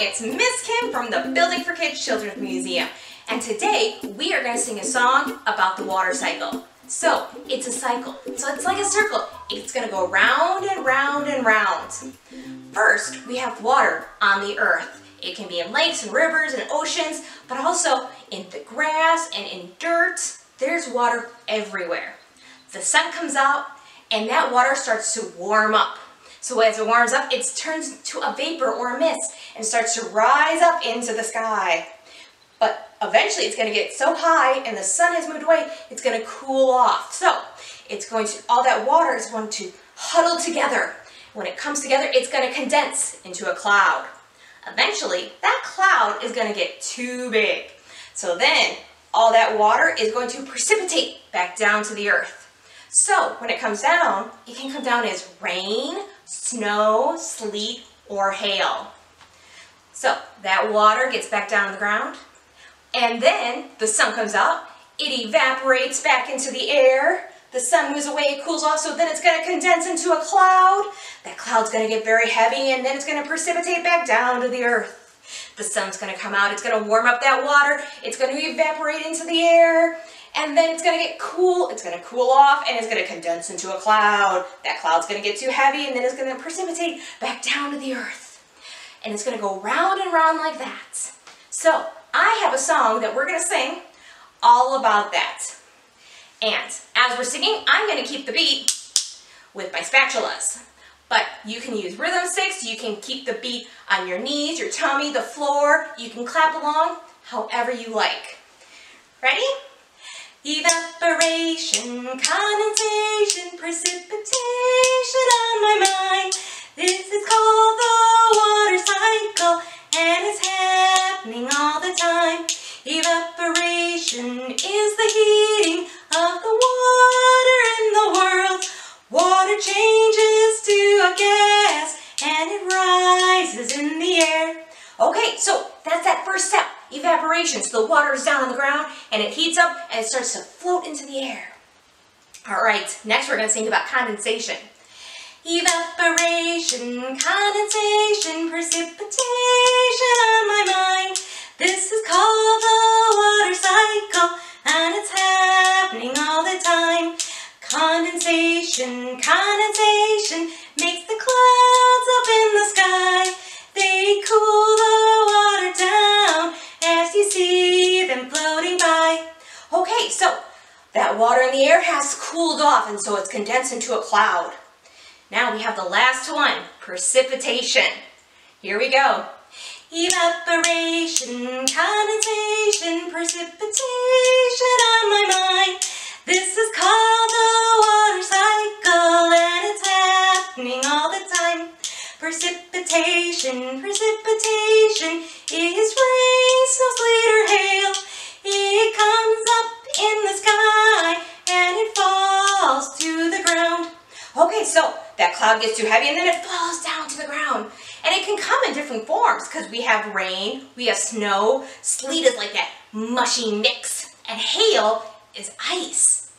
it's Ms. Kim from the Building for Kids Children's Museum, and today we are going to sing a song about the water cycle. So it's a cycle, so it's like a circle. It's going to go round and round and round. First, we have water on the earth. It can be in lakes and rivers and oceans, but also in the grass and in dirt. There's water everywhere. The sun comes out and that water starts to warm up. So as it warms up, it turns to a vapor or a mist and starts to rise up into the sky. But eventually it's going to get so high and the sun has moved away, it's going to cool off. So it's going to, all that water is going to huddle together. When it comes together, it's going to condense into a cloud. Eventually, that cloud is going to get too big. So then all that water is going to precipitate back down to the earth. So when it comes down, it can come down as rain, snow, sleet, or hail. So that water gets back down to the ground, and then the sun comes out, it evaporates back into the air, the sun moves away, it cools off, so then it's going to condense into a cloud. That cloud's going to get very heavy, and then it's going to precipitate back down to the earth. The sun's going to come out, it's going to warm up that water, it's going to evaporate into the air, and then it's going to get cool, it's going to cool off, and it's going to condense into a cloud. That cloud's going to get too heavy, and then it's going to precipitate back down to the earth. And it's going to go round and round like that. So I have a song that we're going to sing all about that. And as we're singing, I'm going to keep the beat with my spatulas. But you can use rhythm sticks, you can keep the beat on your knees, your tummy, the floor, you can clap along, however you like. Ready? Evaporation, condensation, precipitation on my mind. This is called the water cycle, and it's happening all the time. Evaporation is the heating of the water in the world. Water changes to a gas and it rises in the air. Okay, so that's that first step, evaporation. So the water is down on the ground and it heats up and it starts to float into the air. All right, next we're going to think about condensation. Evaporation, condensation, precipitation on my mind. This is called the water cycle, and it's happening all the time. Condensation, condensation makes the clouds up in the sky. They cool the water down as you see them floating by. Okay, so that water in the air has cooled off, and so it's condensed into a cloud. Now we have the last one, precipitation. Here we go. Evaporation, condensation, precipitation on my mind. This is called the water cycle, and it's happening all the time. Precipitation, precipitation is rain, snow, sleet, or hail. It comes up in the sky and it falls to the ground. Okay, so that cloud gets too heavy and then it falls down to the ground. And it can come in different forms because we have rain, we have snow, sleet is like that mushy mix, and hail is ice.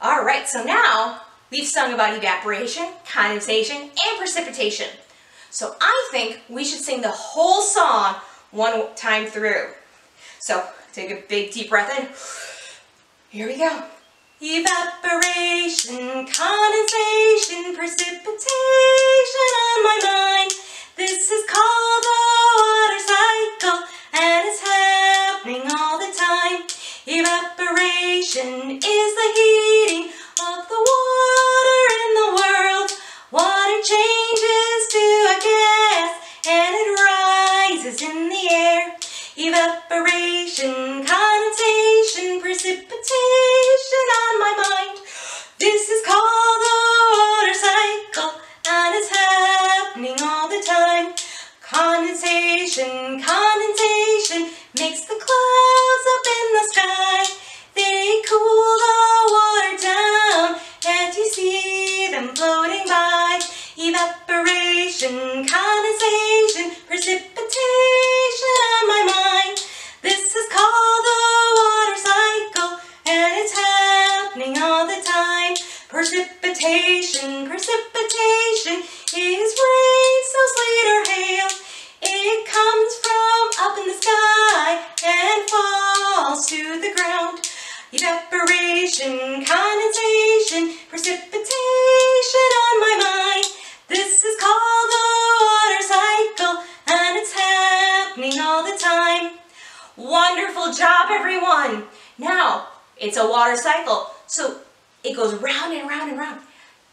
All right, so now we've sung about evaporation, condensation, and precipitation. So I think we should sing the whole song one time through. So take a big deep breath in. Here we go. Evaporation, condensation, precipitation on my mind. This is called the water cycle, and it's happening all the time. Evaporation is the heating of the water in the world. Water changes to a gas, and it rises in the air. Evaporation, condensation, precipitation on my mind. This is called the water cycle, and it's happening all the time. Condensation, condensation makes the clouds up in the sky. They cool the water down, and you see them floating by. Evaporation, condensation, precipitation on my mind. This is called the water cycle, and it's happening all the time. Precipitation, precipitation is rain, snow, sleet, or hail. It comes Wonderful job, everyone. Now, it's a water cycle. So it goes round and round and round.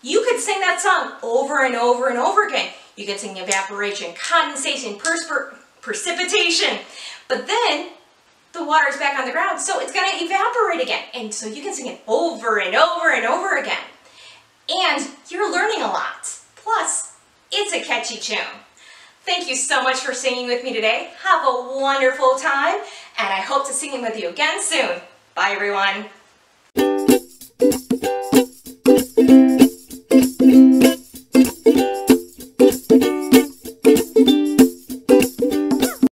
You could sing that song over and over and over again. You could sing evaporation, condensation, precipitation. But then the water is back on the ground, so it's going to evaporate again. And so you can sing it over and over and over again. And you're learning a lot. Plus, it's a catchy tune. Thank you so much for singing with me today. Have a wonderful time, and I hope to sing with you again soon. Bye, everyone.